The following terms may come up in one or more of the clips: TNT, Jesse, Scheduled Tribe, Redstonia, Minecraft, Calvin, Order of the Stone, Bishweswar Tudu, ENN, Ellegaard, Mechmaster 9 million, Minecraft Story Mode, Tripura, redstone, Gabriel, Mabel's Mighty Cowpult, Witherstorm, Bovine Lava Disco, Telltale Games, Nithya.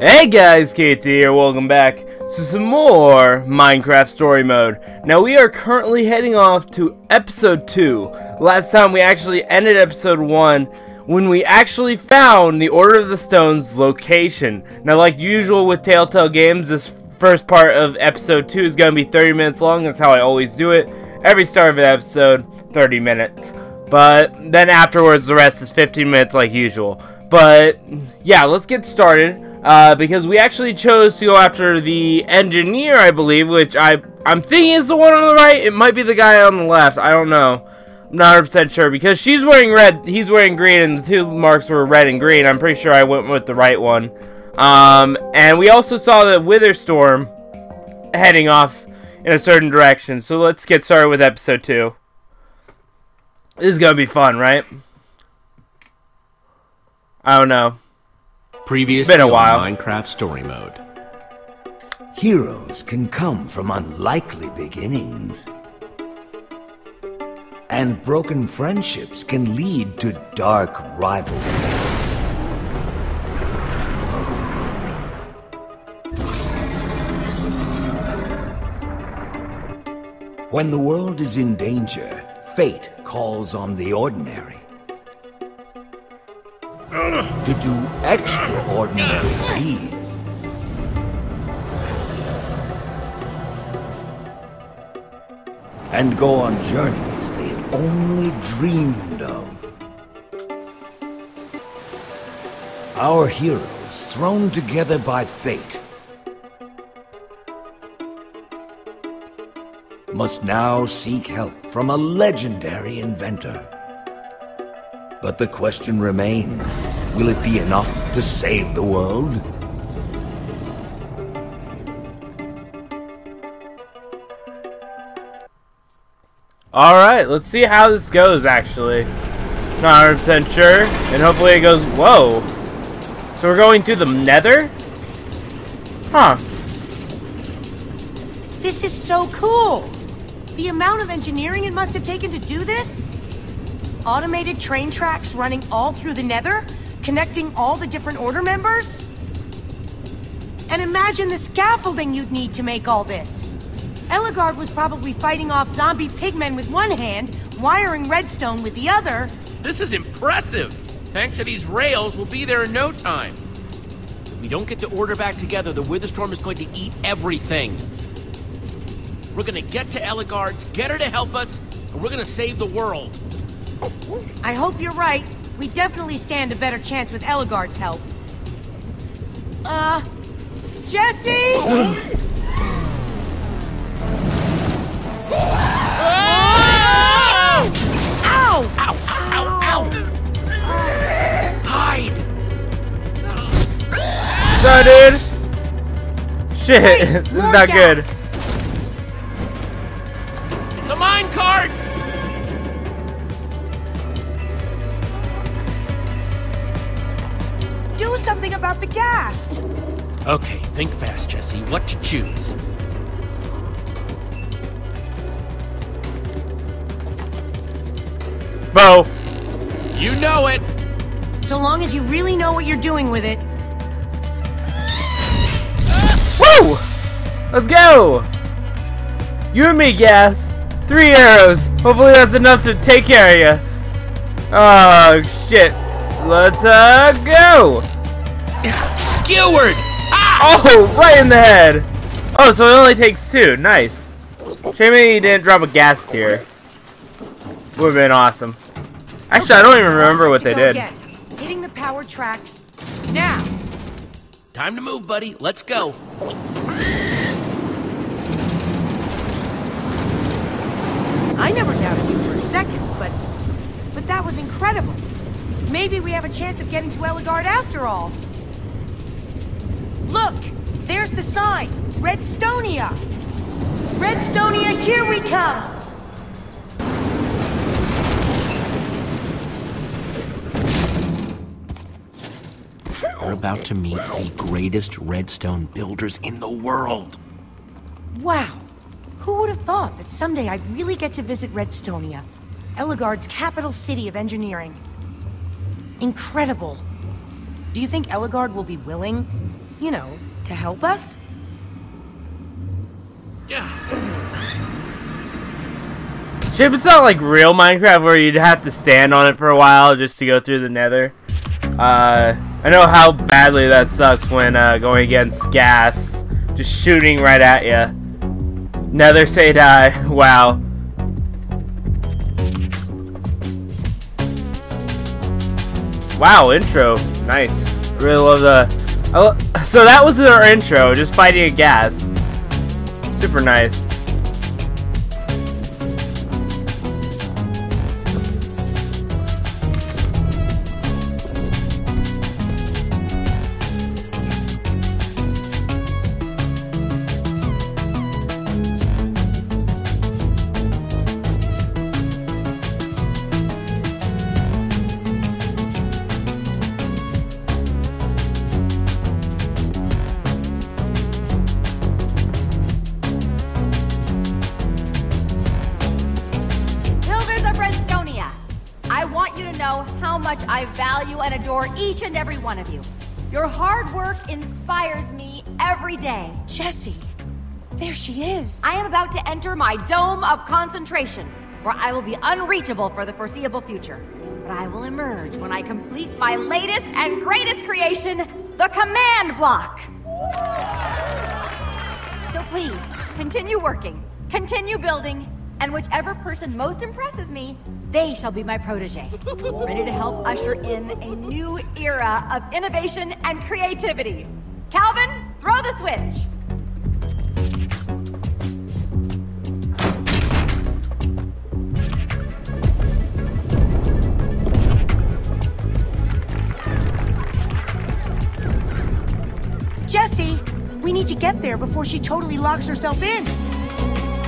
Hey guys, KT here, welcome back to some more Minecraft Story Mode. Now we are currently heading off to Episode 2. Last time we actually ended Episode 1 when we actually found the Order of the Stone's location. Now like usual with Telltale Games, this first part of Episode 2 is going to be 30 minutes long. That's how I always do it. Every start of an episode, 30 minutes. But then afterwards the rest is 15 minutes like usual. But yeah, let's get started. Because we actually chose to go after the engineer, I believe, which I'm thinking is the one on the right. It might be the guy on the left. I don't know. I'm not 100% sure because she's wearing red, he's wearing green, and the two marks were red and green. I'm pretty sure I went with the right one. And we also saw the Witherstorm heading off in a certain direction. So let's get started with Episode 2. This is gonna be fun, right? I don't know. Previously been a while. Minecraft Story Mode. Heroes can come from unlikely beginnings. And broken friendships can lead to dark rivalries. When the world is in danger, fate calls on the ordinary to do extraordinary deeds. And go on journeys they had only dreamed of. Our heroes thrown together by fate must now seek help from a legendary inventor. But the question remains, will it be enough to save the world? Alright, let's see how this goes, actually. Not 100% sure, and hopefully it goes, whoa. So we're going through the nether? Huh. This is so cool! The amount of engineering it must have taken to do this? Automated train tracks running all through the nether, connecting all the different order members? And imagine the scaffolding you'd need to make all this. Ellegaard was probably fighting off zombie pigmen with one hand, wiring redstone with the other. This is impressive! Thanks to these rails, we'll be there in no time. If we don't get the order back together, the Witherstorm is going to eat everything. We're gonna get to Ellegaard, get her to help us, and we're gonna save the world. I hope you're right. We definitely stand a better chance with Ellegaard's help. Jesse? Ow! Ow! Ow! Ow! Hide! No, dude! Shit, this is not good. The mine carts! Do something about the gas. Okay, think fast, Jesse. What to choose? Bo. You know it. So long as you really know what you're doing with it. Woo! Let's go. You and me, gas. 3 arrows. Hopefully that's enough to take care of you. Oh shit. Let's go! Skewered! Ah! Oh, right in the head! Oh, so it only takes 2. Nice. Shame he didn't drop a gas tier. Would've been awesome. Actually, I don't even remember what they did. Hitting the power tracks now. Time to move, buddy. Let's go. I never doubted you for a second, but that was incredible. Maybe we have a chance of getting to Ellegaard after all. Look! There's the sign! Redstonia! Redstonia, here we come! We're about to meet the greatest redstone builders in the world! Wow! Who would have thought that someday I'd really get to visit Redstonia, Ellegaard's capital city of engineering? Incredible. Do you think Ellegaard will be willing, you know, to help us? Yeah. Shit, it's not like real Minecraft where you'd have to stand on it for a while just to go through the nether. I know how badly that sucks when going against gas, just shooting right at you. Nether say die. Wow. Wow, intro. Nice. Really love the... So that was our intro, just fighting a gas. Super nice. Each and every one of you. Your hard work inspires me every day. Jesse, there she is. I am about to enter my dome of concentration, where I will be unreachable for the foreseeable future. But I will emerge when I complete my latest and greatest creation, the command block. So please, continue working, continue building, and whichever person most impresses me, they shall be my protege, ready to help usher in a new era of innovation and creativity. Calvin, throw the switch! Jesse, we need to get there before she totally locks herself in.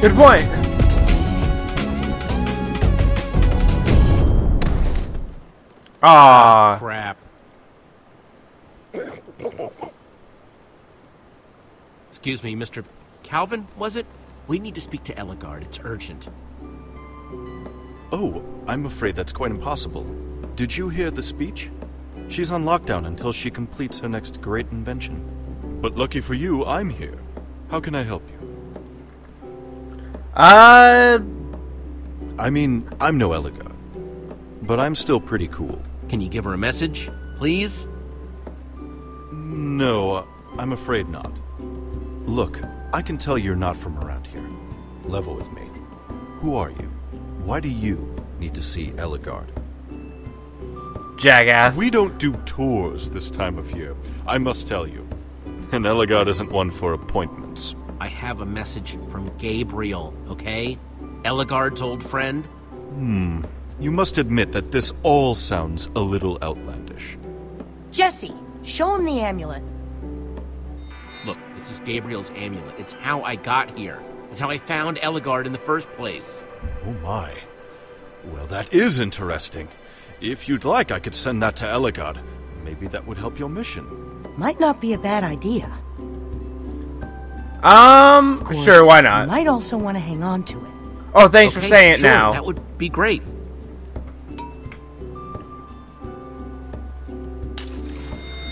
Good point. Ah, crap. Excuse me, Mr. Calvin, was it? We need to speak to Ellegaard. It's urgent. Oh, I'm afraid that's quite impossible. Did you hear the speech? She's on lockdown until she completes her next great invention. But lucky for you, I'm here. How can I help you? I mean, I'm no Ellegaard, but I'm still pretty cool. Can you give her a message, please? No, I'm afraid not. Look, I can tell you're not from around here. Level with me. Who are you? Why do you need to see Ellegaard? Jackass. We don't do tours this time of year, I must tell you. And Ellegaard isn't one for appointments. I have a message from Gabriel, okay? Ellegaard's old friend. You must admit that this all sounds a little outlandish. Jesse, show him the amulet. Look, this is Gabriel's amulet. It's how I got here. It's how I found Ellegaard in the first place. Oh my. Well, that is interesting. If you'd like, I could send that to Ellegaard. Maybe that would help your mission. Might not be a bad idea. Of course, sure, why not? You might also want to hang on to it. Oh, thanks for saying it now. That would be great.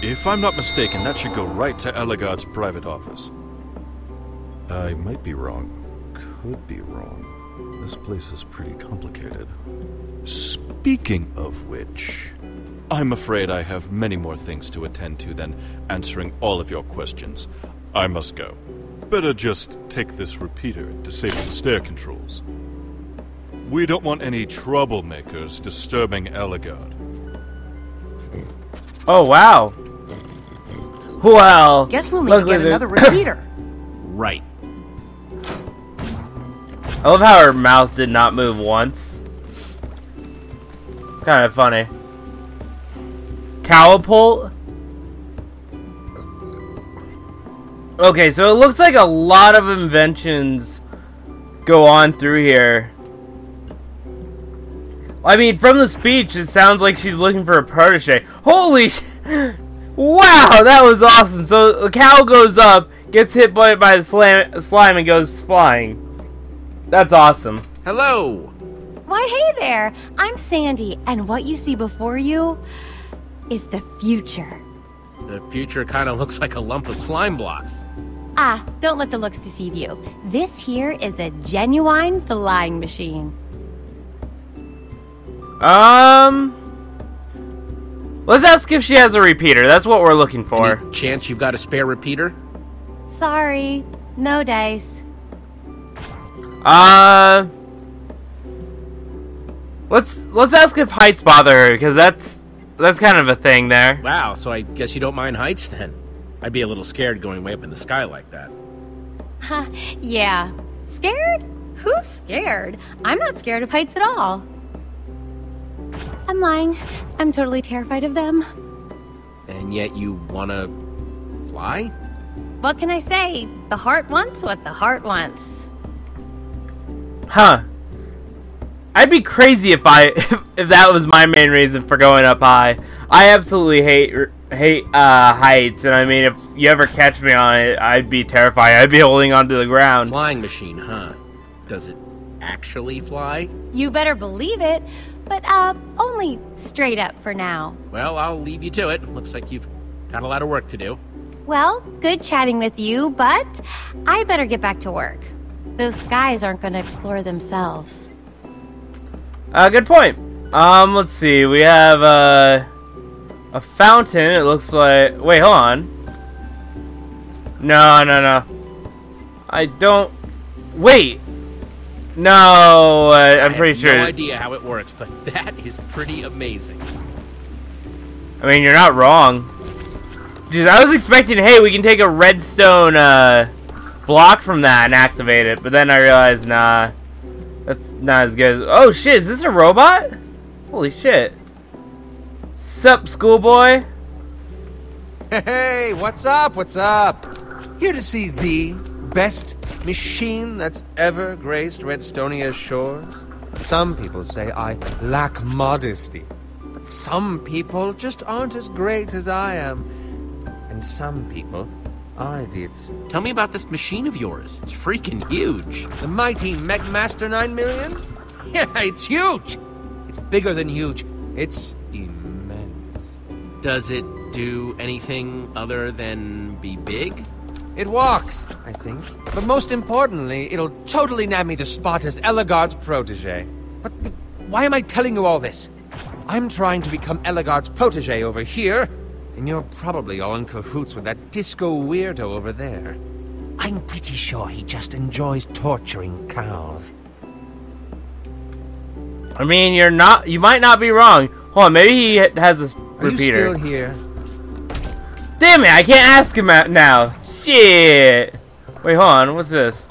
If I'm not mistaken, that should go right to Ellegaard's private office. I might be wrong. Could be wrong. This place is pretty complicated. Speaking of which, I'm afraid I have many more things to attend to than answering all of your questions. I must go. Better just take this repeater and disable the stair controls. We don't want any troublemakers disturbing Ellegaard. Oh, wow. Well, guess we'll need to get another repeater. Right. I love how her mouth did not move once. Kind of funny. Cowpult? Okay, so it looks like a lot of inventions go on through here. I mean, from the speech, it sounds like she's looking for a protege. Holy sh... Wow, that was awesome. So the cow goes up, gets hit by the slime, and goes flying. That's awesome. Hello. Why, hey there. I'm Sandy, and what you see before you is the future. The future kind of looks like a lump of slime blocks. Ah, don't let the looks deceive you. This here is a genuine flying machine. Let's ask if she has a repeater. That's what we're looking for. Any chance you've got a spare repeater? Sorry, no dice. Let's ask if heights bother her, because that's kind of a thing there. Wow, so I guess you don't mind heights then. I'd be a little scared going way up in the sky like that. Yeah. Scared? Who's scared? I'm not scared of heights at all. I'm lying. I'm totally terrified of them. And yet you wanna fly? What can I say? The heart wants what the heart wants. Huh. I'd be crazy if if that was my main reason for going up high. I absolutely hate heights, and I mean, if you ever catch me on it, I'd be terrified. I'd be holding onto the ground. Flying machine, huh? Does it actually fly? You better believe it, but only straight up for now. Well, I'll leave you to it. Looks like you've got a lot of work to do. Well, good chatting with you, but I better get back to work. Those skies aren't going to explore themselves. Good point. Let's see. We have a fountain. It looks like... Wait, hold on. No. I don't... Wait. No, I'm pretty sure. I have no idea how it works, but that is pretty amazing. I mean, you're not wrong. Dude, I was expecting, hey, we can take a redstone block from that and activate it, but then I realized, nah, that's not as good as... Oh, shit, is this a robot? Holy shit. Sup, schoolboy? Hey, what's up, what's up? Here to see the best machine that's ever graced Redstonia's shores. Some people say I lack modesty, but some people just aren't as great as I am. And some people are idiots. Tell me about this machine of yours. It's freaking huge. The mighty Mechmaster 9 million? Yeah, it's huge. It's bigger than huge. It's immense. Does it do anything other than be big? It walks, I think. But most importantly, it'll totally nab me the spot as Ellegaard's protege. But why am I telling you all this? I'm trying to become Ellegaard's protege over here. And you're probably all in cahoots with that disco weirdo over there. I'm pretty sure he just enjoys torturing cows. I mean, you're not... You might not be wrong. Hold on, maybe he has this repeater. Are you still here? Damn it, I can't ask him out now. Shit. Wait, hold on, what's this?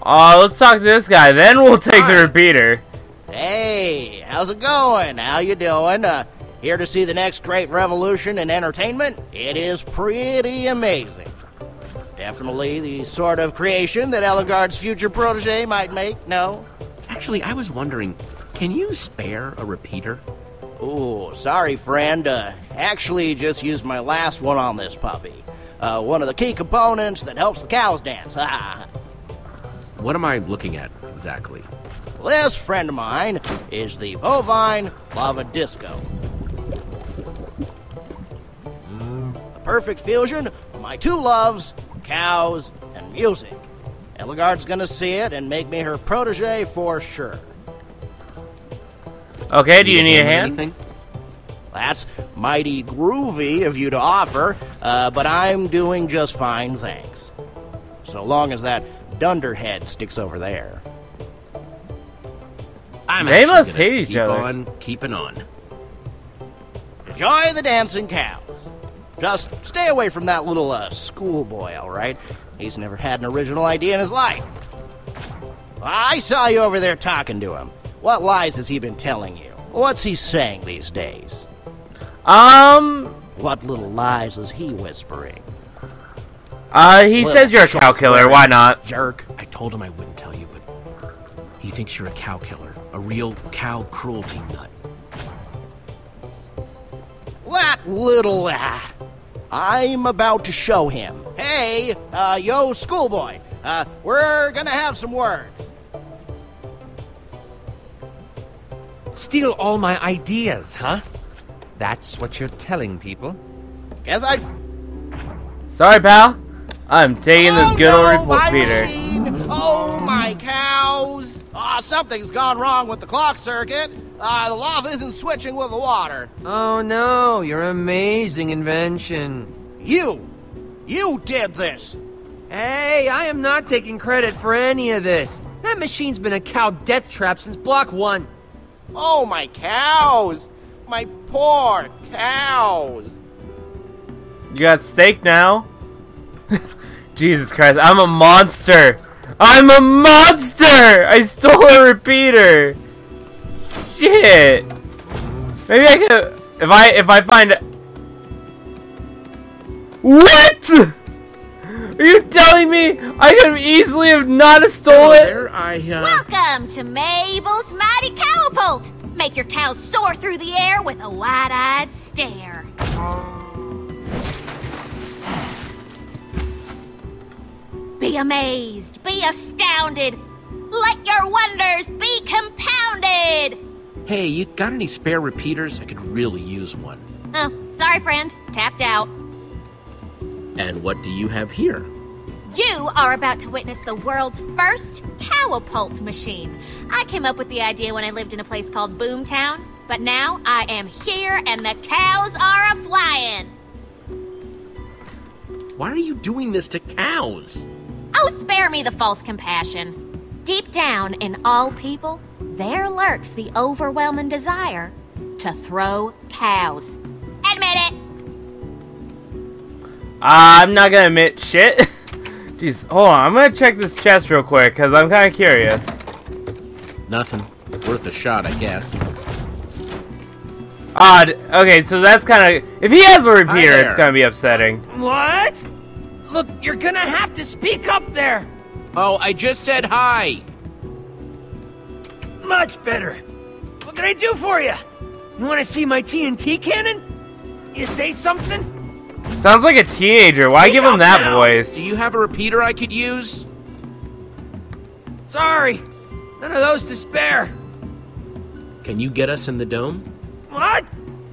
Oh, let's talk to this guy, then we'll take the repeater. Hey, how's it going? How you doing? Here to see the next great revolution in entertainment? It is pretty amazing. Definitely the sort of creation that Ellegaard's future protege might make, no? Actually, I was wondering, can you spare a repeater? Ooh, sorry friend, actually just used my last one on this puppy. One of the key components that helps the cows dance, haha. What am I looking at exactly? This friend of mine is the Bovine Lava Disco. Perfect fusion of my two loves, cows and music. Ellegaard's gonna see it and make me her protege for sure. Okay, do you need a hand? Anything? That's mighty groovy of you to offer, but I'm doing just fine, thanks. So long as that dunderhead sticks over there. They must hate each other. Keep on keeping on. Enjoy the dancing cows. Just stay away from that little schoolboy, all right? He's never had an original idea in his life. I saw you over there talking to him. What lies has he been telling you? What's he saying these days? What little lies is he whispering? He says you're a cow killer. Why not? Jerk. I told him I wouldn't tell you, but he thinks you're a cow killer. A real cow cruelty nut. That little... I'm about to show him. Hey, yo, schoolboy, we're gonna have some words. Steal all my ideas, huh? That's what you're telling people? Guess I... Sorry, pal. I'm taking this good old repeater. Oh, my cows. Something's gone wrong with the clock circuit. The lava isn't switching with the water. Oh, no. Your amazing invention. You. You did this. Hey, I am not taking credit for any of this. That machine's been a cow death trap since block 1. Oh, my cows. My poor cows. You got steak now? Jesus Christ, I'm a monster! I'm a monster! I stole a repeater! Shit! Maybe I can... If I find... What?! Are you telling me I could easily have not stole it? Welcome to Mabel's Mighty Cowpult! Make your cows soar through the air with a wide-eyed stare. Be amazed, be astounded, let your wonders be compounded! Hey, you got any spare repeaters? I could really use one. Oh, sorry friend, tapped out. And what do you have here? You are about to witness the world's first cowpult machine. I came up with the idea when I lived in a place called Boomtown, but now I am here and the cows are a-flying. Why are you doing this to cows? Oh, spare me the false compassion. Deep down in all people, there lurks the overwhelming desire to throw cows. Admit it! I'm not gonna admit shit. Jeez, hold on, I'm gonna check this chest real quick, because I'm kinda curious. Nothing. Worth a shot, I guess. Odd. Okay, so that's kinda... If he has a repeater, it's gonna be upsetting. What? Look, you're gonna have to speak up there! Oh, I just said hi! Much better! What can I do for you? You wanna see my TNT cannon? You say something? Sounds like a teenager, why give him that voice? Do you have a repeater I could use? Sorry, none of those to spare. Can you get us in the dome? What?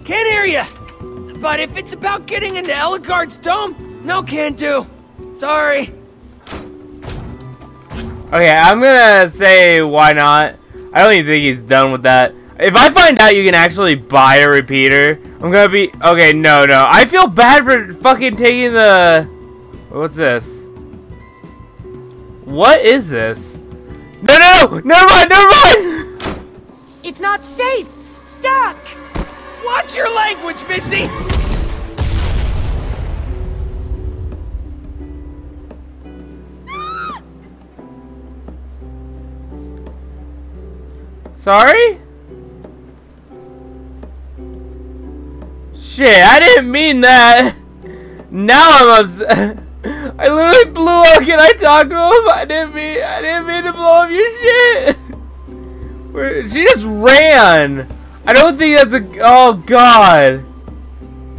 Can't hear you! But if it's about getting into Ellegaard's dome... No, can't do. Sorry. Okay, I'm gonna say why not. I don't even think he's done with that. If I find out you can actually buy a repeater, I'm gonna be... Okay, no, no. I feel bad for fucking taking the... What's this? What is this? No, no, no! Never mind, never mind! It's not safe! Duck! Watch your language, Missy! Sorry? Shit, I didn't mean that. Now I'm upset. I literally blew up. Can I talk to him? I didn't mean to blow up your shit. Where, she just ran. I don't think that's a... Oh, God.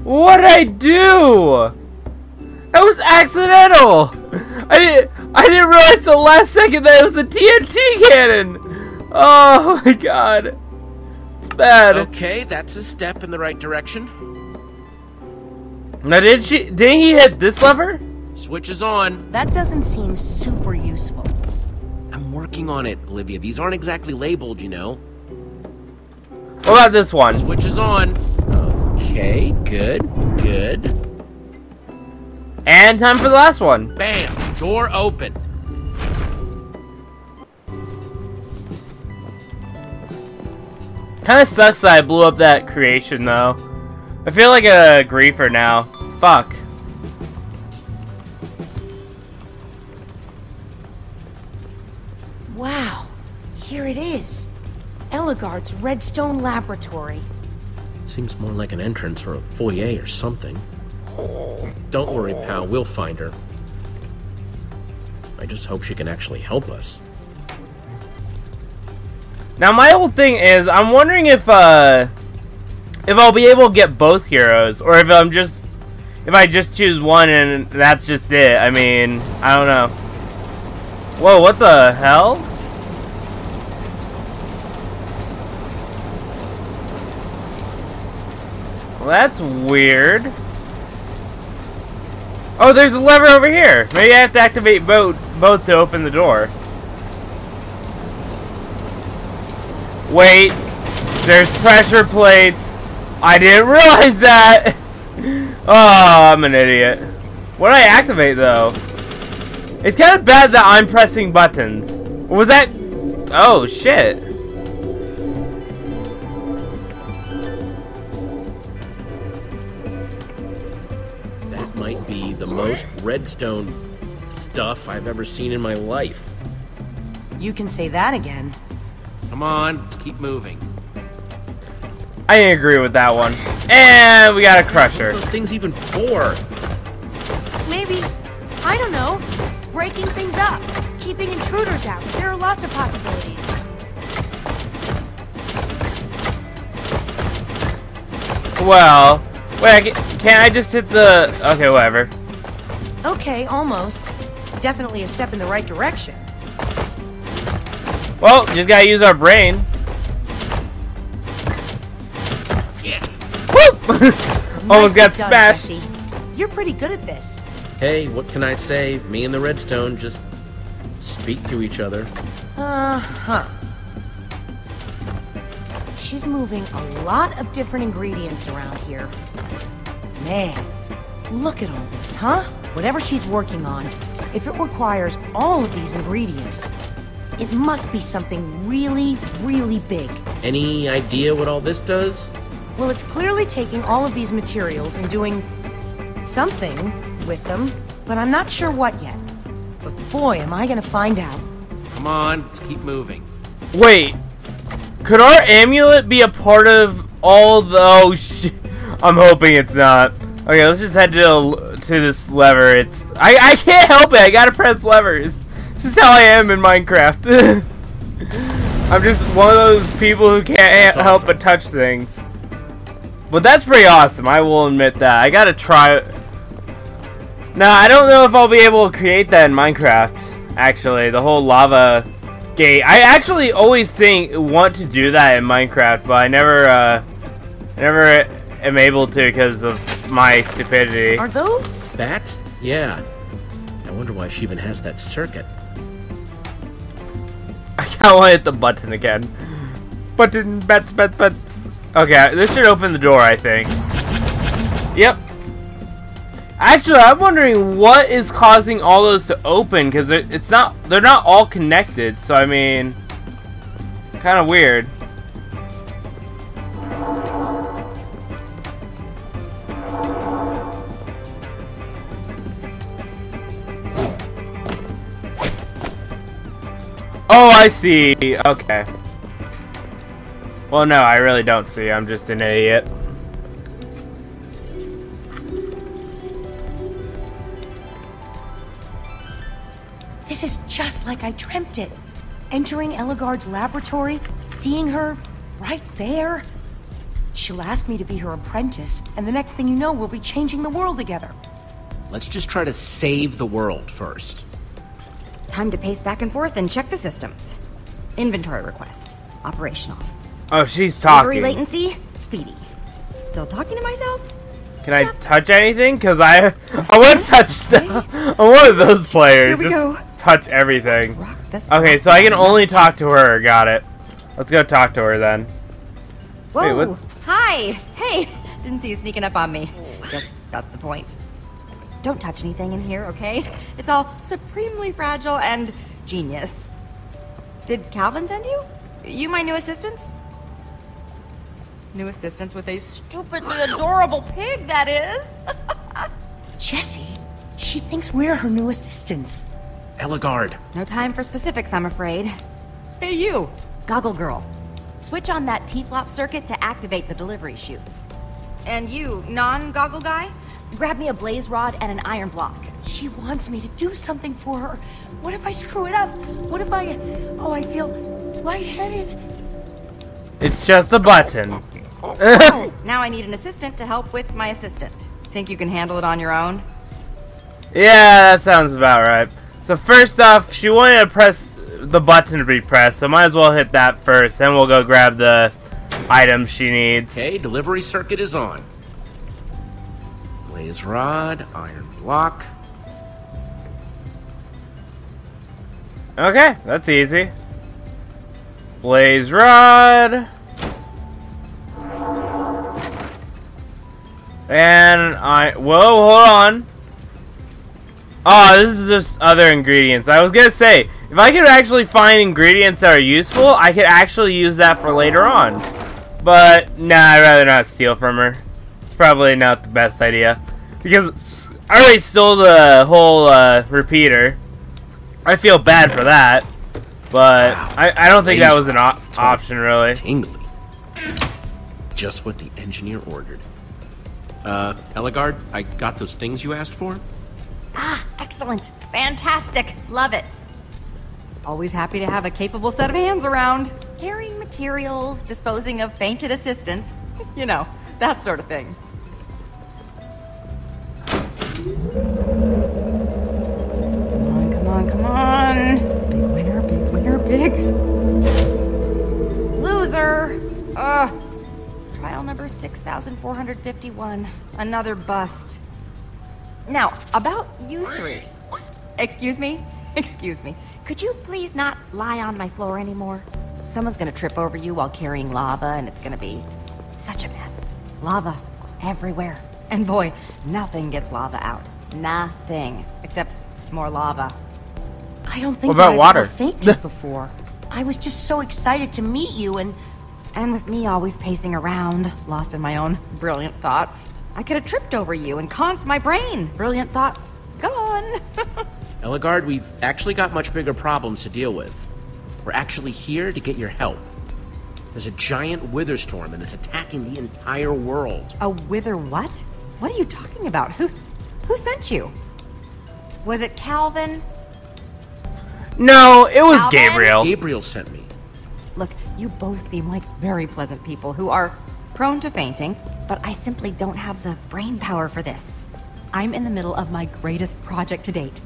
What'd I do? That was accidental. I didn't realize the last second that it was a TNT cannon. Oh my God, it's bad. Okay, that's a step in the right direction. Now, didn't he hit this lever? Switch is on. That doesn't seem super useful. I'm working on it, Olivia. These aren't exactly labeled, you know. What about this one? Switch is on. Okay, good, good. And time for the last one. Bam, door open. Kinda sucks that I blew up that creation, though. I feel like a griefer now. Fuck. Wow. Here it is. Ellegaard's Redstone Laboratory. Seems more like an entrance or a foyer or something. Don't worry, pal. We'll find her. I just hope she can actually help us. Now my whole thing is, I'm wondering if I'll be able to get both heroes, or if I'm just, if I just choose one and that's just it. I mean, I don't know. Whoa, what the hell? Well, that's weird. Oh, there's a lever over here. Maybe I have to activate both to open the door. Wait, there's pressure plates. I didn't realize that. Oh, I'm an idiot. What did I activate though? It's kind of bad that I'm pressing buttons. Was that? Oh shit. That might be the most redstone stuff I've ever seen in my life. You can say that again. Come on, keep moving. I didn't agree with that one. And we got a crusher. What are those things even for? Maybe, I don't know, breaking things up, keeping intruders out. There are lots of possibilities. Well, wait, can't I just hit the... Okay, whatever. Okay, almost. Definitely a step in the right direction. Well, just gotta use our brain. Yeah. Woo! Nice. Almost got smashed. Jesse. You're pretty good at this. Hey, what can I say? Me and the redstone just speak to each other. Uh-huh. She's moving a lot of different ingredients around here. Man, look at all this, huh? Whatever she's working on, if it requires all of these ingredients, it must be something really, really big. Any idea what all this does? Well, it's clearly taking all of these materials and doing something with them, but I'm not sure what yet. But boy, am I gonna find out. Come on, let's keep moving. Wait, could our amulet be a part of all the... Oh, shit. I'm hoping it's not. Okay, let's just head to this lever. It's... I can't help it. I gotta press levers. This is how I am in Minecraft. I'm just one of those people who can't help but touch things. But that's pretty awesome, I will admit that. I gotta try it. Now, I don't know if I'll be able to create that in Minecraft, actually. The whole lava gate. I actually always want to do that in Minecraft, but I never am able to because of my stupidity. Are those bats? Yeah. I wonder why she even has that circuit. I kinda wanna hit the button again. Button, bats. Okay, this should open the door, I think. Yep. Actually, I'm wondering what is causing all those to open, because they're not all connected, so I mean, kind of weird. Oh, I see. Okay. Well, no, I really don't see. I'm just an idiot. This is just like I dreamt it. Entering Ellegaard's laboratory, seeing her right there. She'll ask me to be her apprentice, and the next thing you know, we'll be changing the world together. Let's just try to save the world first. Time to pace back and forth and check the systems. Inventory request. Operational. Oh, she's talking. Delivery latency. Speedy. Still talking to myself? Can I touch anything? Because I want to touch stuff. I'm one of those players. Here we go. Touch everything. Okay, so I can only talk to her. Got it. Let's go talk to her then. Whoa. Wait, what? Hi. Hey. Didn't see you sneaking up on me. Guess that's the point. Don't touch anything in here, okay? It's all supremely fragile and genius. Did Calvin send you? You my new assistants? New assistants with a stupidly adorable pig, that is. Jesse, she thinks we're her new assistants. Ellegaard. No time for specifics, I'm afraid. Hey, you. Goggle girl. Switch on that T-flop circuit to activate the delivery chutes. And you, non-goggle guy? Grab me a blaze rod and an iron block. She wants me to do something for her. What if I screw it up? What if I... Oh, I feel lightheaded. It's just a button. Oh, now I need an assistant to help with my assistant. Think you can handle it on your own? Yeah, that sounds about right. So first off, she wanted to press the button to be pressed, so might as well hit that first. Then we'll go grab the item she needs. Okay, delivery circuit is on. Blaze rod, iron block. Okay, that's easy. Blaze rod. And whoa, hold on. Oh, this is just other ingredients. I was gonna say, if I could actually find ingredients that are useful, I could actually use that for later on. But, nah, I'd rather not steal from her. It's probably not the best idea. Because I already stole the whole repeater. I feel bad for that. But, wow. I don't think that was an option, really. Tingly. Just what the engineer ordered. Ellegaard, I got those things you asked for. Ah, excellent. Fantastic. Love it. Always happy to have a capable set of hands around. Carrying materials, disposing of fainted assistants. You know, that sort of thing. Come on, come on, come on. Big winner, big winner, big. Loser. Trial number 6,451. Another bust. Now, about you three. Excuse me? Excuse me. Could you please not lie on my floor anymore? Someone's gonna trip over you while carrying lava, and it's gonna be such a mess. Lava everywhere. And boy, nothing gets lava out. Nothing. Except more lava. I don't think I've ever fainted before. I was just so excited to meet you, and with me always pacing around, lost in my own brilliant thoughts. I could have tripped over you and conked my brain. Brilliant thoughts gone. Ellegaard, we've actually got much bigger problems to deal with. We're actually here to get your help. There's a giant Witherstorm and it's attacking the entire world. A wither what? What are you talking about? Who sent you? Was it Calvin? No, it was Calvin? Gabriel. Gabriel sent me. Look, you both seem like very pleasant people who are prone to fainting, but I simply don't have the brain power for this. I'm in the middle of my greatest project to date.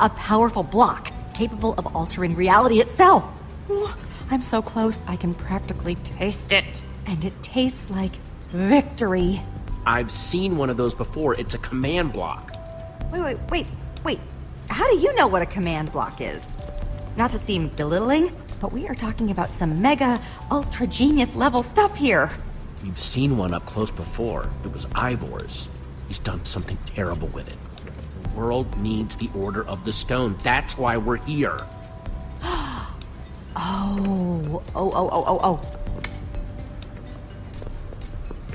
A powerful block, capable of altering reality itself. I'm so close, I can practically taste it. And it tastes like victory. I've seen one of those before. It's a command block. Wait. How do you know what a command block is? Not to seem belittling, but we are talking about some mega, ultra-genius level stuff here. You've seen one up close before. It was Ivor's. He's done something terrible with it. The world needs the Order of the Stone. That's why we're here. Oh.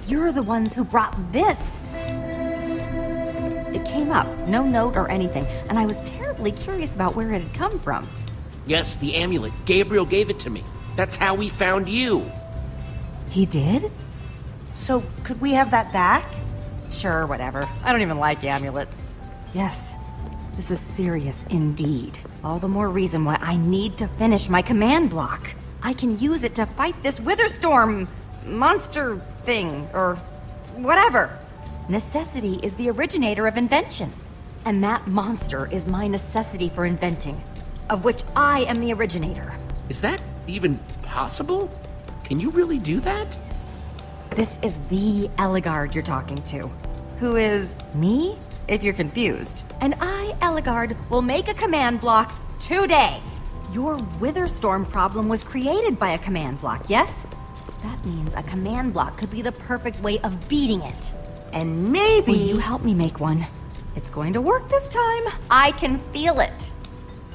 You're the ones who brought this. It came up, no note or anything, and I was terribly curious about where it had come from. Yes, the amulet. Gabriel gave it to me. That's how we found you. He did? So, could we have that back? Sure, whatever. I don't even like amulets. Yes, this is serious indeed. All the more reason why I need to finish my command block. I can use it to fight this Witherstorm monster thing, or whatever. Necessity is the originator of invention. And that monster is my necessity for inventing, of which I am the originator. Is that even possible? Can you really do that? This is the Ellegaard you're talking to, who is me, if you're confused. And I, Ellegaard, will make a command block today. Your Witherstorm problem was created by a command block, yes? That means a command block could be the perfect way of beating it. And maybe... Will you help me make one? It's going to work this time. I can feel it.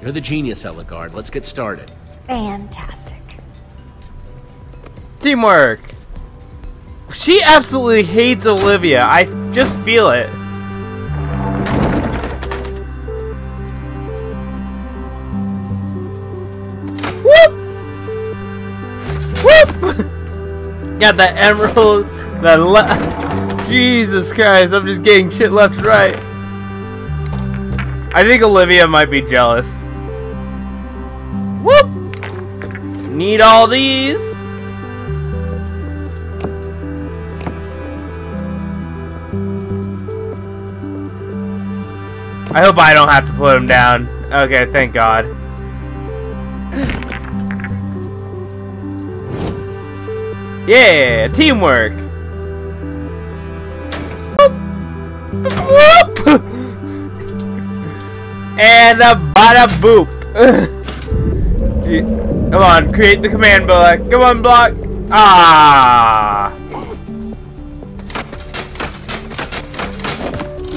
You're the genius, Ellegaard. Let's get started. Fantastic. Teamwork. She absolutely hates Olivia. I just feel it. Whoop! Whoop! Got that emerald. Jesus Christ, I'm just getting shit left and right. I think Olivia might be jealous. Whoop! Need all these. I hope I don't have to put him down. Okay, thank God. Yeah, teamwork. Boop. Whoop! And a bada boop. Come on, create the command block. Come on, block. Ah!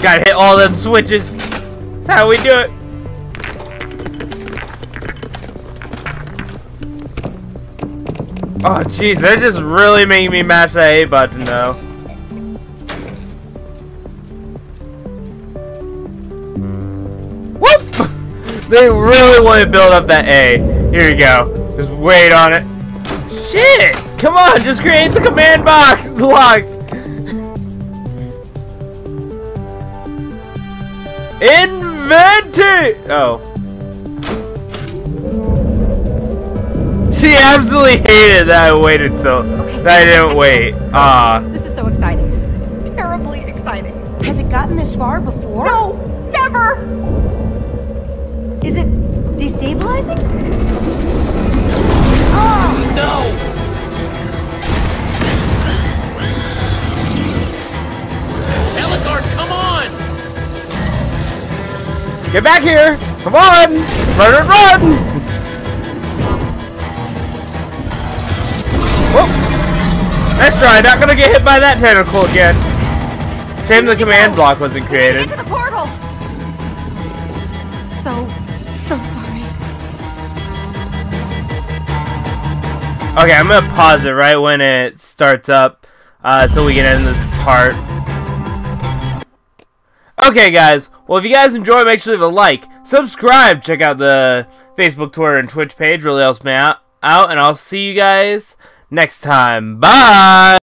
Gotta hit all them switches. That's how we do it. Oh, jeez, they're just really making me mash that A button, though. Whoop! They really want to build up that A. Here you go. Just wait on it. Shit! Come on, just create the command box! Lock! Inventory! Oh. She absolutely hated that I waited so. Okay. That I didn't wait. This is so exciting. Terribly exciting. Has it gotten this far before? No, never. Is it destabilizing? Oh no! Ellegaard, come on! Get back here! Come on! Run and run! Let's try. Not gonna get hit by that tentacle again. Shame the command block wasn't created. Into the portal. So sorry. Okay, I'm gonna pause it right when it starts up, so we can end this part. Okay, guys. Well, if you guys enjoy, make sure to leave a like, subscribe, check out the Facebook, Twitter, and Twitch page. Really helps me out, and I'll see you guys next time. Bye!